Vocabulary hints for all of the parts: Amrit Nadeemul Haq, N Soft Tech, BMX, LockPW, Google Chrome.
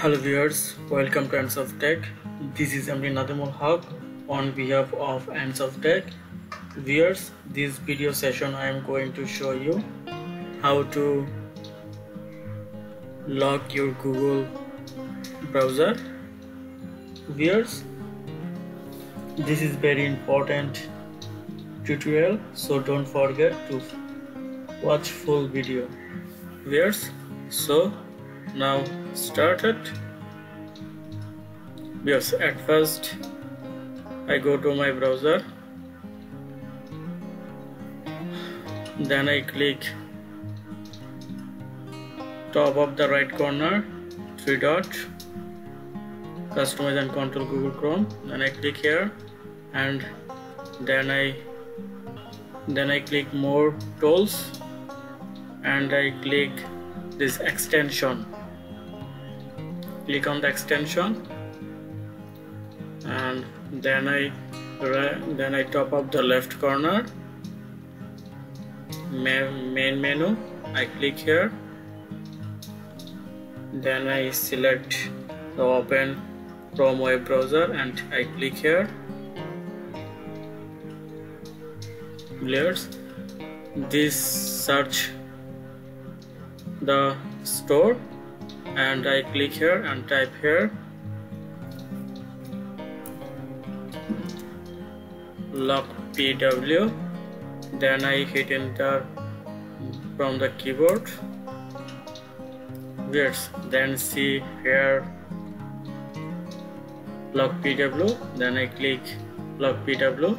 Hello viewers, welcome to N Soft Tech. This is Amrit Nadeemul Haq on behalf of N Soft Tech. Viewers, this video session I am going to show you how to lock your Google browser. Viewers, this is very important tutorial, so don't forget to watch full video. Viewers, so now start it. Yes, at first I go to my browser, then I click top of the right corner, 3 dot, customize and control Google Chrome, then I click here, and then I click more tools, and I click this extension. Click on the extension, and then I top up the left corner, main menu, I click here, then I select the open Chrome web browser and I click here. Viewers, this search the store and I click here and type here LockPW, then I hit enter from the keyboard. Yes, then see here LockPW, then I click LockPW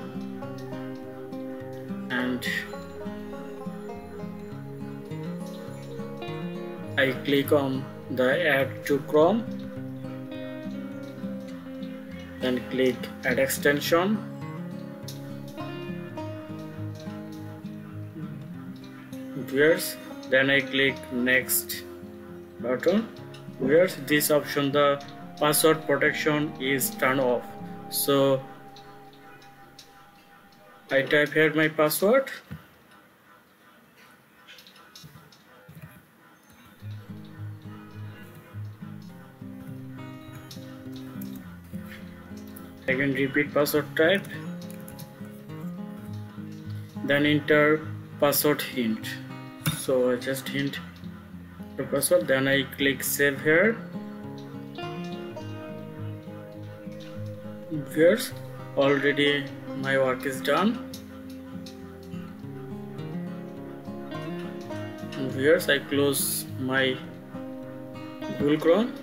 and I click on the add to Chrome, then click add extension, viewers, then I click next button. Viewers, this option, the password protection is turned off, so I type here my password. I can repeat password type, then enter password hint. So I just hint the password, then I click save here. Viewers, already my work is done. Viewers, I close my Google Chrome,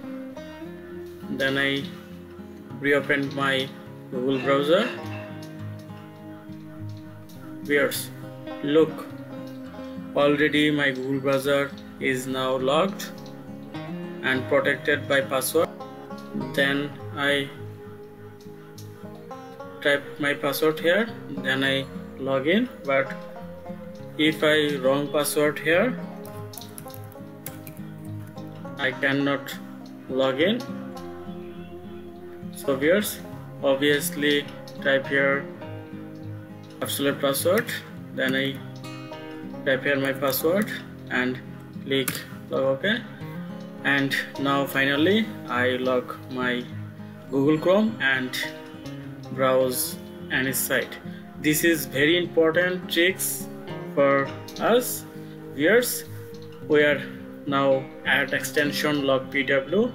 then I reopen my Google browser. Viewers, look, already my Google browser is now locked and protected by password. Then I type my password here, then I log in, but if I wrong password here, I cannot log in. So viewers, obviously type here absolute password, then I type here my password and click log OK, and now finally I log my Google Chrome and browse any site. This is very important tricks for us. Viewers, we are now at extension LockPW,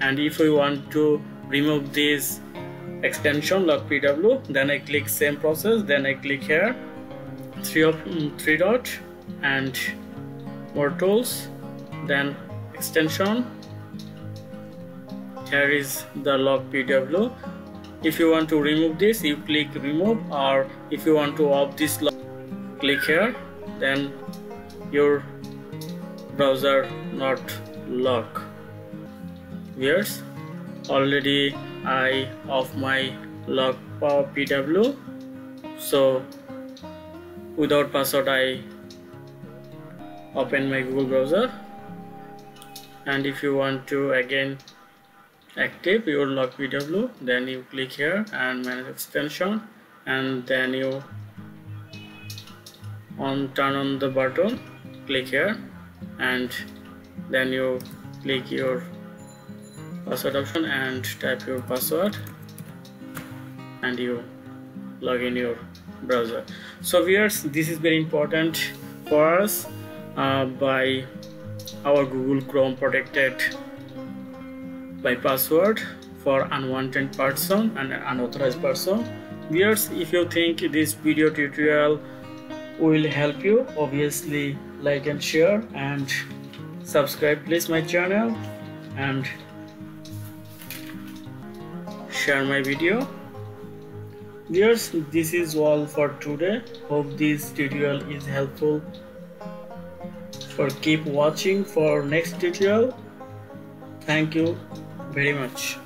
and if we want to remove this extension LockPW, then I click same process, then I click here 3 dot and more tools, then extension. Here is the LockPW. If you want to remove this, you click remove, or if you want to off this lock, click here, then your browser not lock. Viewers, already I off my LockPW, so without password I open my Google browser, and if you want to again active your LockPW, then you click here and manage extension, and then you turn on the button, click here, and then you click your password option and type your password and you log in your browser. So viewers, this is very important for us by our Google Chrome protected by password for unwanted person and unauthorized person. Viewers, if you think this video tutorial will help you, obviously like and share and subscribe please my channel and share my video. Viewers, this is all for today. Hope this tutorial is helpful. So keep watching for next tutorial. Thank you very much.